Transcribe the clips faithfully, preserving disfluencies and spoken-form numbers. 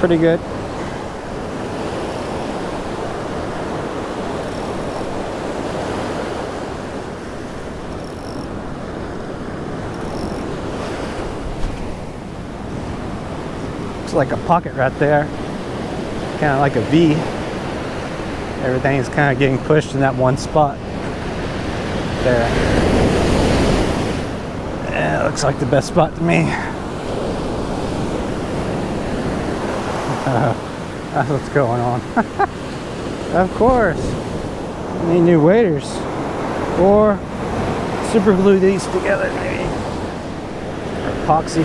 pretty good. Looks like a pocket right there, kind of like a V. Everything is kind of getting pushed in that one spot there. Yeah, looks like the best spot to me. Uh, that's what's going on. Of course, need new waders or super glue these together, maybe, or epoxy.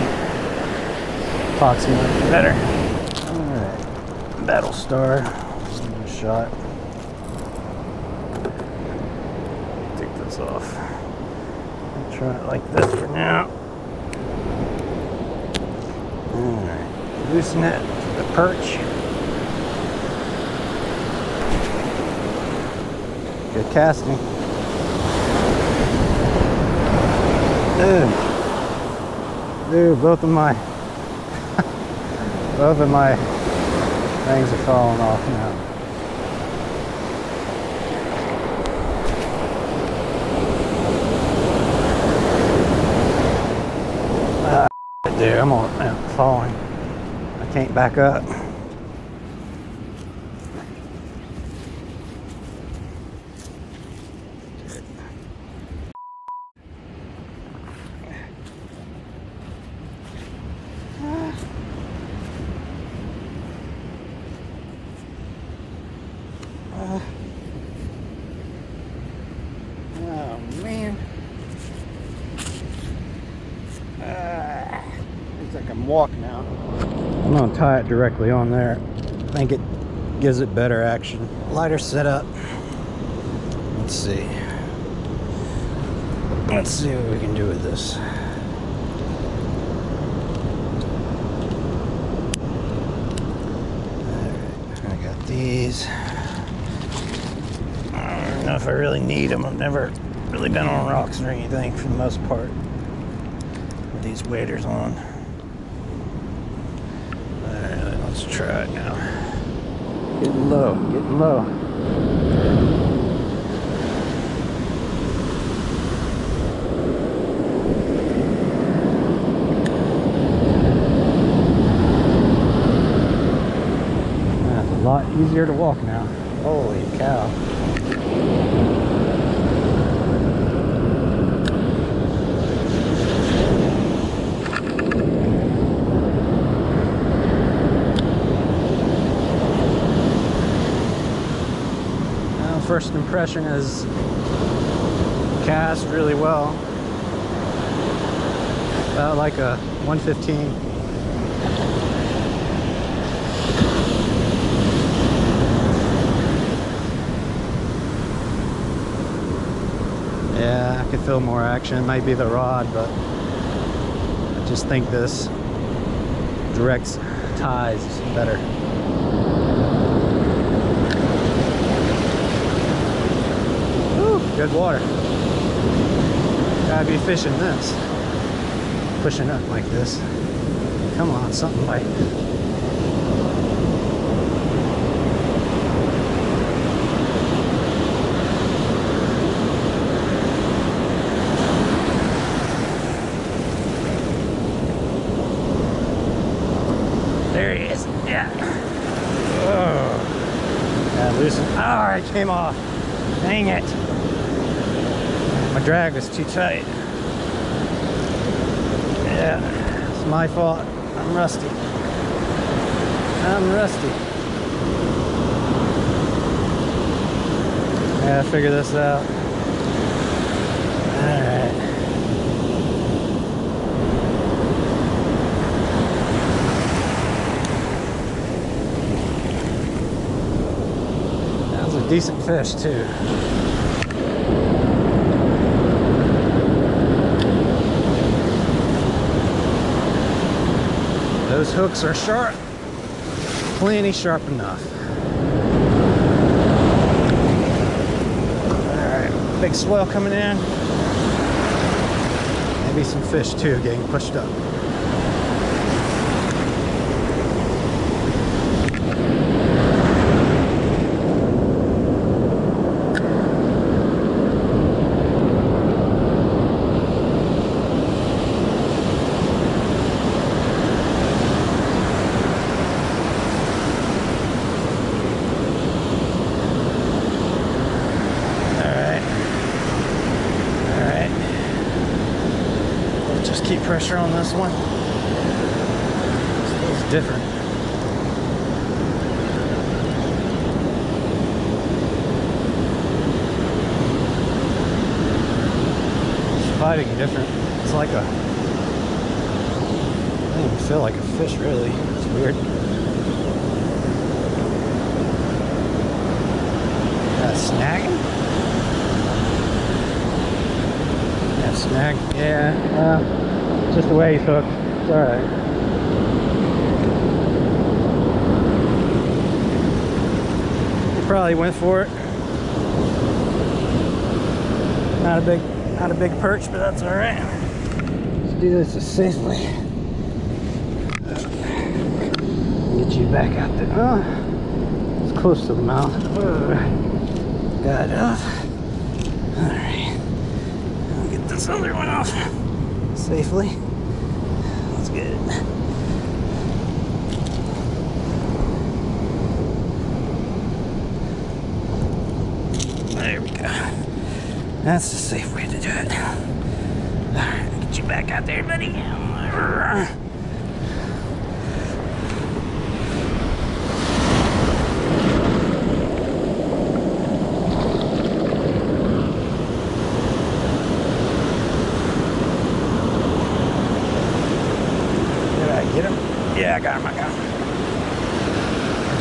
Epoxy might be better. All right, Battlestar. Let's give it a shot. Take this off. I'll try it like this for now. All right, loosen it. The perch. Good casting. Dude, dude both of my both of my things are falling off now. Ah, dude, I'm on I'm falling. Can't back up. Tie it directly on there. I think it gives it better action. Lighter setup. Let's see. Let's see what we can do with this. All right, I got these. I don't know if I really need them. I've never really been on rocks or anything for the most part with these waders on. Let's try it now. Getting low, getting low. That's a lot easier to walk now. Holy cow. First impression is cast really well, about like a one fifteen. Yeah, I could feel more action. It might be the rod, but I just think this direct ties better. Good water. Gotta be fishing this. Pushing up like this. Come on, something like this. There he is. Yeah. Oh. Yeah, loosen. Oh, it came off. Dang it. My drag was too tight. Yeah, it's my fault. I'm rusty. I'm rusty. Yeah, figure this out. Alright. That was a decent fish, too. Those hooks are sharp, plenty sharp enough. Alright, big swell coming in. Maybe some fish too getting pushed up. Just keep pressure on this one. This is different. It's fighting different. It's like a, I don't even feel like a fish really. It's weird. That snagging? Snag. Yeah, uh, just the way he's hooked. It's alright. He probably went for it. Not a big not a big perch, but that's alright. Let's do this as safely. Get you back out there. Oh, it's close to the mouth. Oh, got it off. Alright. This other one off safely. That's good. There we go. That's the safe way to do it. Alright, get you back out there, buddy. Yeah, I got him, I got him.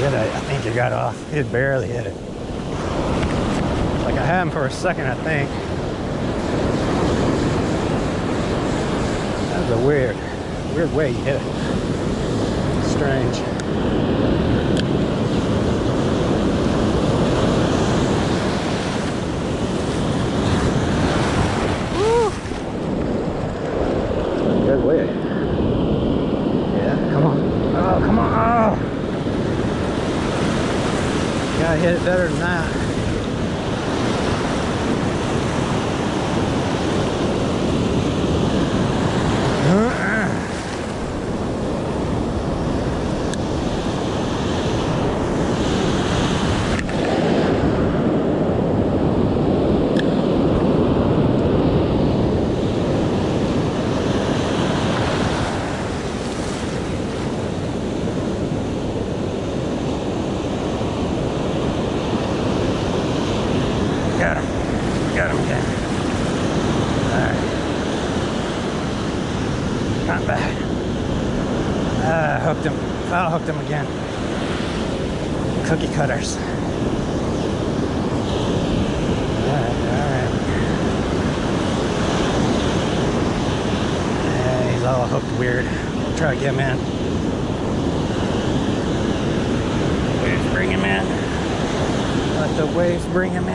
Did I, I think it got off. It barely hit it. Like I had him for a second, I think. That was a weird, weird way he hit it. Strange. Woo! Good way. I hit it better than that. I'll hook them again. Cookie cutters. Alright, alright. Yeah, he's all hooked weird. I'll try to get him in. Waves bring him in. Let the waves bring him in.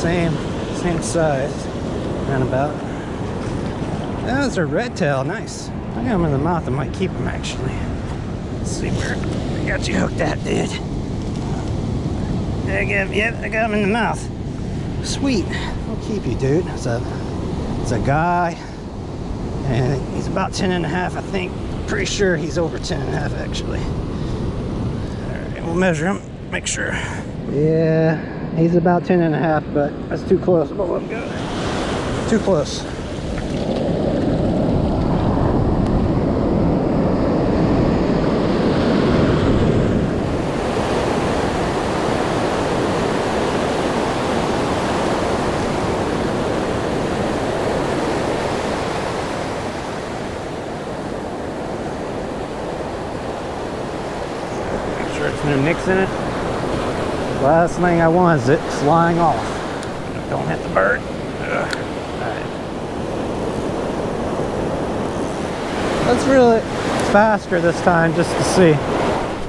Same, same size, roundabout. That was a redtail, nice. I got him in the mouth, I might keep him actually. Let's see where I got you hooked at, dude. There I got him, yep, I got him in the mouth. Sweet, I'll keep you, dude. It's a, it's a guy, and he's about ten and a half, I think. Pretty sure he's over ten and a half, actually. All right, we'll measure him, make sure. Yeah. He's about ten and a half, but that's too close. Oh, I'm good. Too close. Make sure it's no nicks in it. Last thing I want is it flying off. Don't hit the bird. Ugh. All right. Let's reel it faster this time just to see. I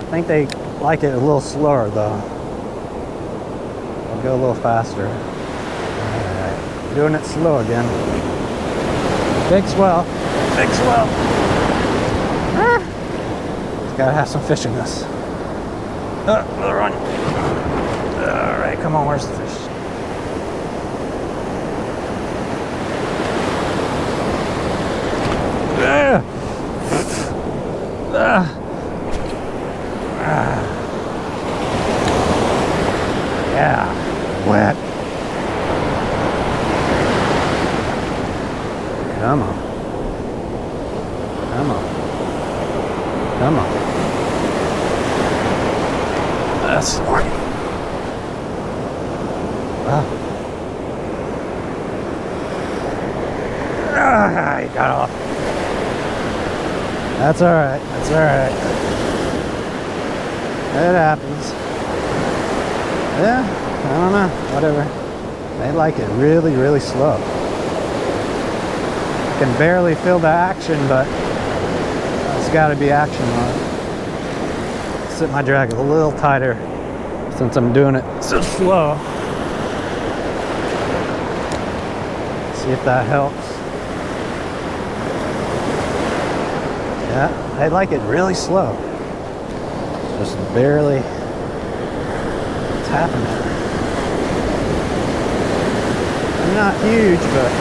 think they like it a little slower though. I'll go a little faster. All right. Doing it slow again. Big swell. Big swell. Ah. It's gotta have some fish in this. Uh, another one. All right, come on, where's the fish? Come on. Come on. Come on. That's right. Ah. Ah, he got off. That's alright. That's alright. It happens. Yeah, I don't know. Whatever. They like it really, really slow. I can barely feel the action, but it's got to be action on it. Sit my drag a little tighter since I'm doing it so slow. See if that helps. Yeah, they like it really slow. Just barely tapping it. I'm not huge, but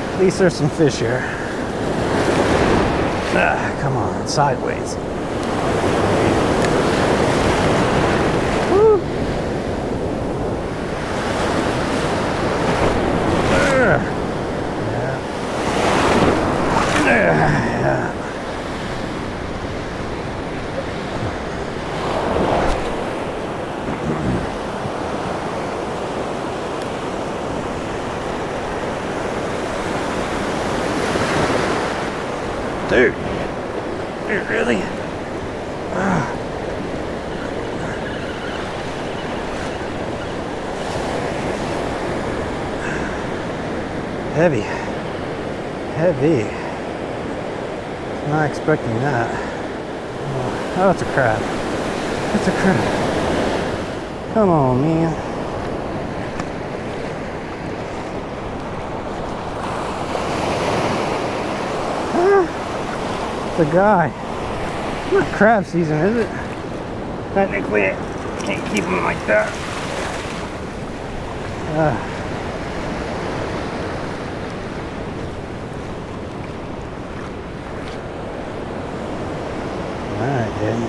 at least there's some fish here. Ah, come on, sideways. Woo. Yeah. Yeah. Dude, dude, really? Uh. Heavy, heavy. Not expecting that. Oh, it's a crab. It's a crab. Come on, man. The guy. It's not crab season, is it? Technically, I can't keep him like that. Uh. Alright, dude.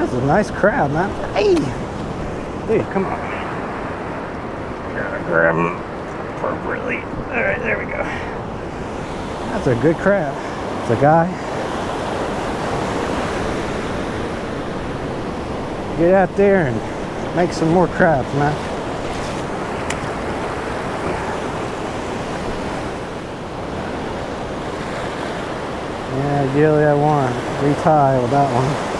That's a nice crab, man. Hey! Dude, come on. Gotta grab him. Appropriately. Alright, there we go. That's a good crab. It's a guy. Get out there and make some more crabs, man. Yeah, ideally I want to retie with that one.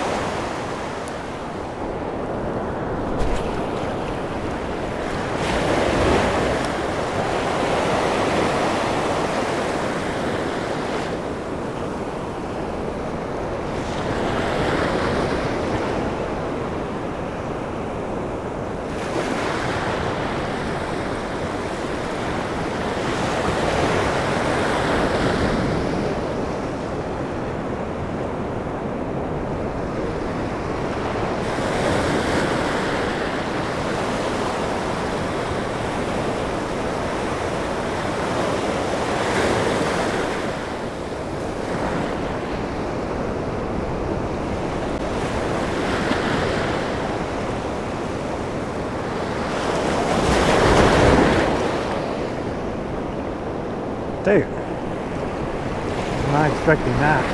Dude, I'm not expecting that.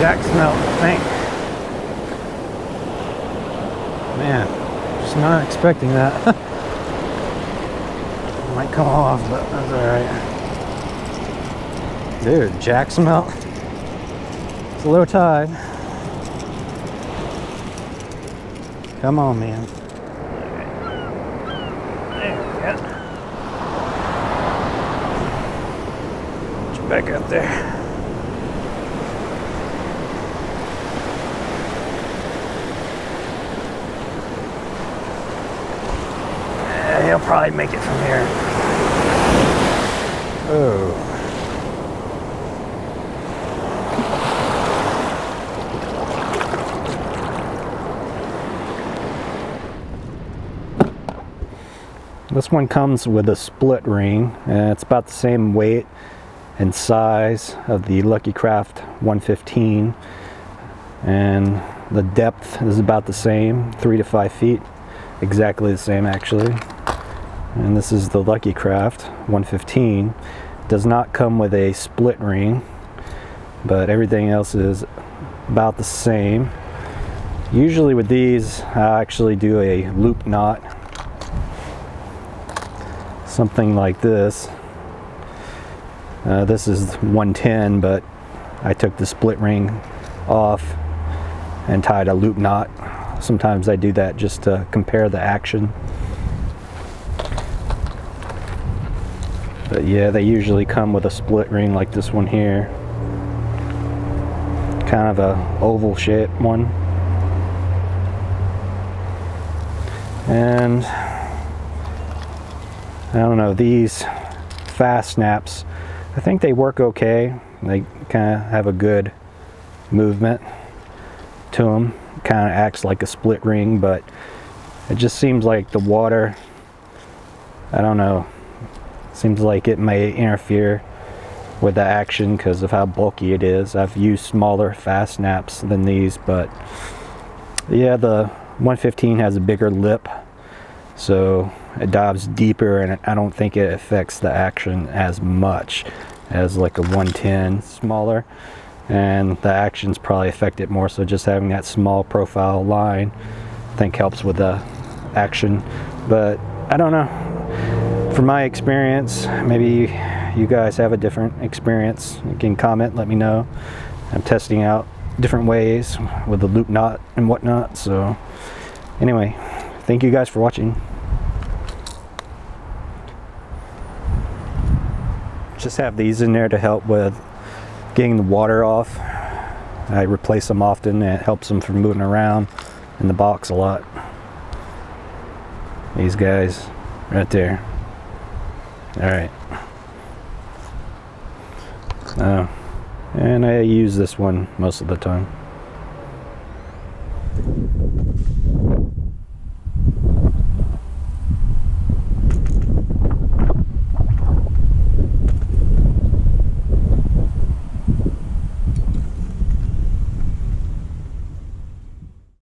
Jacksmelt, I think. Man, just not expecting that. Might come off, but that's alright. Dude, Jacksmelt. It's low tide. Come on, man. Back up there. Yeah, he'll probably make it from here. Oh. This one comes with a split ring, and it's about the same weight and size of the Lucky Craft one fifteen, and The depth is about the same, three to five feet, exactly the same actually. And this is the Lucky Craft one fifteen. Does not come with a split ring, but everything else is about the same. Usually with these, I actually do a loop knot, something like this. Uh, this is one ten, but I took the split ring off and tied a loop knot. Sometimes I do that just to compare the action. But yeah, they usually come with a split ring like this one here. Kind of a oval shaped one. And I don't know, these fast snaps, I think they work okay. They kind of have a good movement to them. Kind of acts like a split ring, but it just seems like the water, I don't know, seems like it may interfere with the action because of how bulky it is. I've used smaller fast snaps than these, but yeah, the one fifteen has a bigger lip, so it dives deeper, and I don't think it affects the action as much as like a one ten smaller, and the actions probably affect it more. So just having that small profile line, I think, helps with the action. But I don't know. From my experience, maybe you guys have a different experience. You can comment, let me know. I'm testing out different ways with the loop knot and whatnot. So anyway, thank you guys for watching. Just have these in there to help with getting the water off. I replace them often, and it helps them from moving around in the box a lot. These guys right there. All right, uh, and I use this one most of the time.